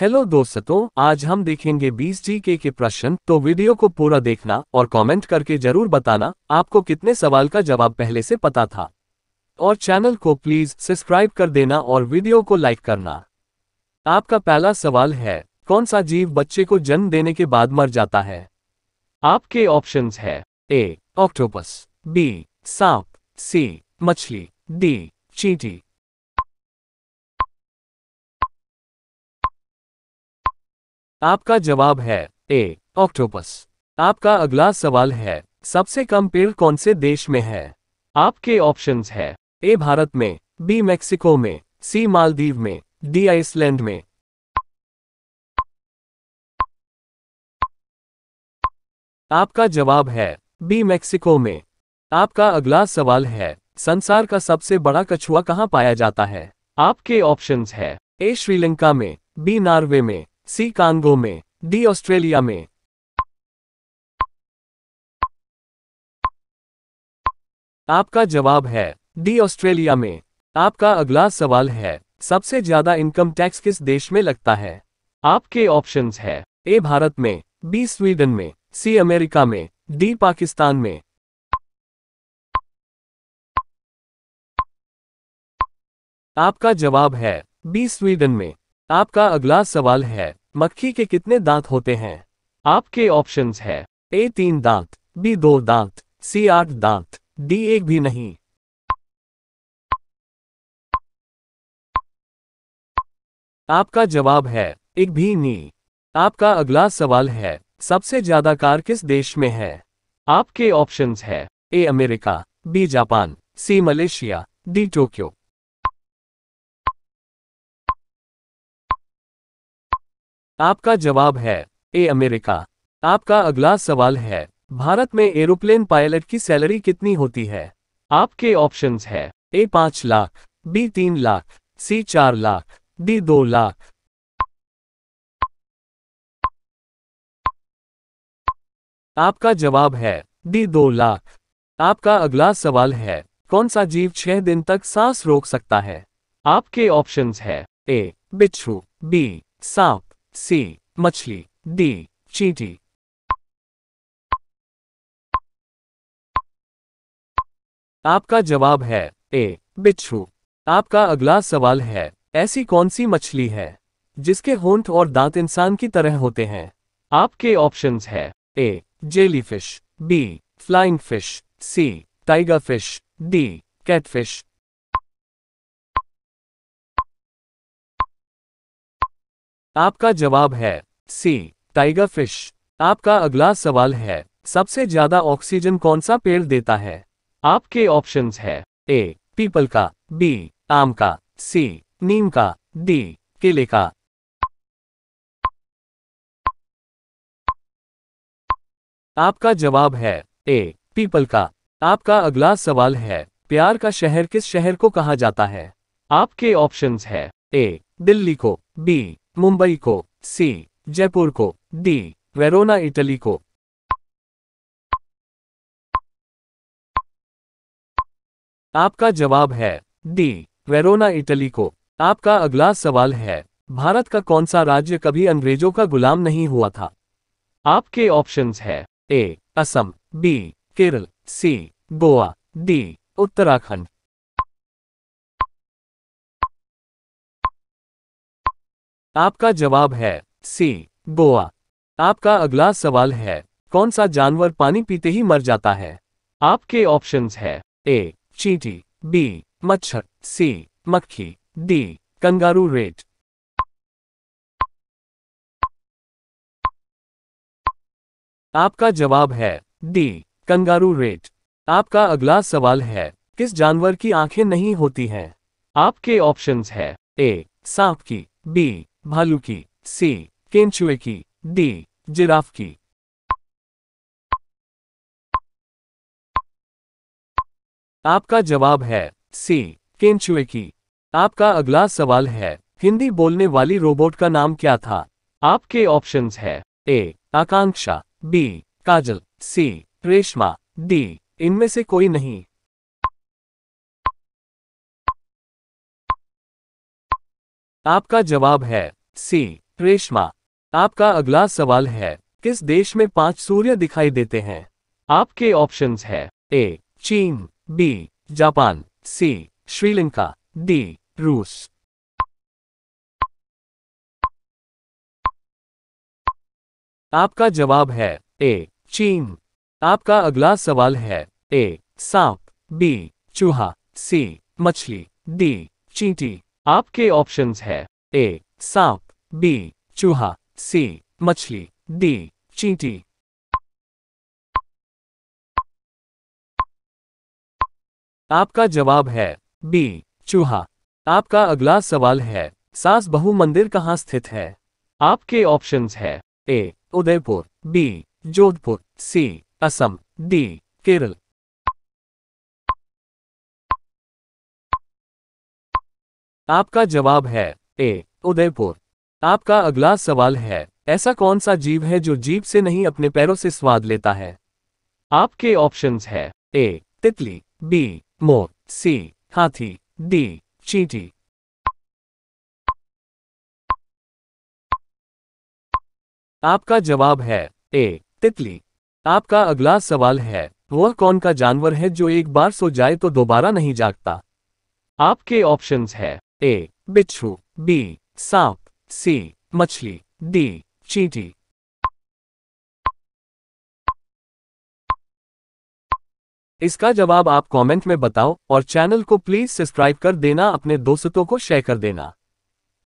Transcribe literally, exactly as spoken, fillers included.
Hello दोस्तों, आज हम देखेंगे बीस जीके के प्रश्न। तो वीडियो को पूरा देखना और कमेंट करके जरूर बताना आपको कितने सवाल का जवाब पहले से पता था। और चैनल को प्लीज सब्सक्राइब कर देना और वीडियो को लाइक करना। आपका पहला सवाल है, कौन सा जीव बच्चे को जन्म देने के बाद मर जाता है? आपके ऑप्शंस है ए ऑक्टोपस, बी सांप, सी मछली, डी चींटी। आपका जवाब है ए ऑक्टोपस। आपका अगला सवाल है, सबसे कम पेड़ कौन से देश में है? आपके ऑप्शंस है ए भारत में, बी मेक्सिको में, सी मालदीव में, डी आइसलैंड में। आपका जवाब है बी मेक्सिको में। आपका अगला सवाल है, संसार का सबसे बड़ा कछुआ कहाँ पाया जाता है? आपके ऑप्शंस है ए श्रीलंका में, बी नॉर्वे में, सी कांगो में, डी ऑस्ट्रेलिया में। आपका जवाब है डी ऑस्ट्रेलिया में। आपका अगला सवाल है, सबसे ज्यादा इनकम टैक्स किस देश में लगता है? आपके ऑप्शंस है ए भारत में, बी स्वीडन में, सी अमेरिका में, डी पाकिस्तान में। आपका जवाब है बी स्वीडन में। आपका अगला सवाल है, मक्खी के कितने दांत होते हैं? आपके ऑप्शंस है ए तीन दांत, बी दो दांत, सी आठ दांत, डी एक भी नहीं। आपका जवाब है एक भी नहीं। आपका अगला सवाल है, सबसे ज्यादा कार किस देश में है? आपके ऑप्शंस है A America, B Japan, C Malaysia, D Tokyo. आपका जवाब है ए अमेरिका। आपका अगला सवाल है, भारत में एरोप्लेन पायलट की सैलरी कितनी होती है? आपके ऑप्शंस है ए पाँच लाख, बी तीन लाख, सी चार लाख, डी दो लाख। आपका जवाब है डी दो लाख। आपका अगला सवाल है, कौन सा जीव छह दिन तक सांस रोक सकता है? आपके ऑप्शंस है ए बिच्छू, बी सांप, सी मछली, डी चींटी। आपका जवाब है ए बिच्छू। आपका अगला सवाल है, ऐसी कौन सी मछली है जिसके होंठ और दांत इंसान की तरह होते हैं? आपके ऑप्शंस है A jellyfish, B flying fish, C tiger fish, D catfish. आपका जवाब है सी टाइगर फिश। आपका अगला सवाल है, सबसे ज्यादा ऑक्सीजन कौन सा पेड़ देता है? आपके ऑप्शंस है ए पीपल का, बी आम का, सी नीम का, डी केले का। आपका जवाब है ए पीपल का। आपका अगला सवाल है, प्यार का शहर किस शहर को कहा जाता है? आपके ऑप्शंस है ए दिल्ली को, बी मुंबई को, सी जयपुर को, डी वेरोना इटली को। आपका जवाब है डी वेरोना इटली को। आपका अगला सवाल है, भारत का कौन सा राज्य कभी अंग्रेजों का गुलाम नहीं हुआ था? आपके ऑप्शंस है A Assam, B Kerala, C Goa, D Uttarakhand. आपका जवाब है सी गोवा। आपका अगला सवाल है, कौन सा जानवर पानी पीते ही मर जाता है? आपके ऑप्शंस है ए चींटी, बी मच्छर, सी मक्खी, डी कंगारू रेट। आपका जवाब है डी कंगारू रेट। आपका अगला सवाल है, किस जानवर की आंखें नहीं होती हैं? आपके ऑप्शंस है ए सांप की, बी भालू की, सी केंचुए की, डी जिराफ की। आपका जवाब है सी केंचुए की। आपका अगला सवाल है, हिंदी बोलने वाली रोबोट का नाम क्या था? आपके ऑप्शंस है A Akanksha, B Kajal, C Reshma, D इनमें से कोई नहीं। आपका जवाब है सी रेशमा, आपका अगला सवाल है, किस देश में पांच सूर्य दिखाई देते हैं? आपके ऑप्शंस है ए चीन, B Japan, C Sri Lanka, D रूस। आपका जवाब है ए चीन। आपका अगला सवाल है ए सांप, बी चूहा, सी मछली, डी चींटी। आपके ऑप्शंस है ए सांप, बी चूहा, सी मछली, डी चींटी। आपका जवाब है बी चूहा। आपका अगला सवाल है, सास बहु मंदिर कहाँ स्थित है? आपके ऑप्शंस है A Udaipur, B Jodhpur, C Assam, D Kerala. आपका जवाब है ए उदयपुर। आपका अगला सवाल है, ऐसा कौन सा जीव है जो जीभ से नहीं अपने पैरों से स्वाद लेता है? आपके ऑप्शंस है ए तितली, बी मोर, सी हाथी, डी चींटी। आपका जवाब है ए तितली। आपका अगला सवाल है, वह कौन का जानवर है जो एक बार सो जाए तो दोबारा नहीं जागता? आपके ऑप्शंस है ए बिच्छू, बी सांप, सी मछली, डी चींटी। इसका जवाब आप कमेंट में बताओ और चैनल को प्लीज सब्सक्राइब कर देना, अपने दोस्तों को शेयर कर देना।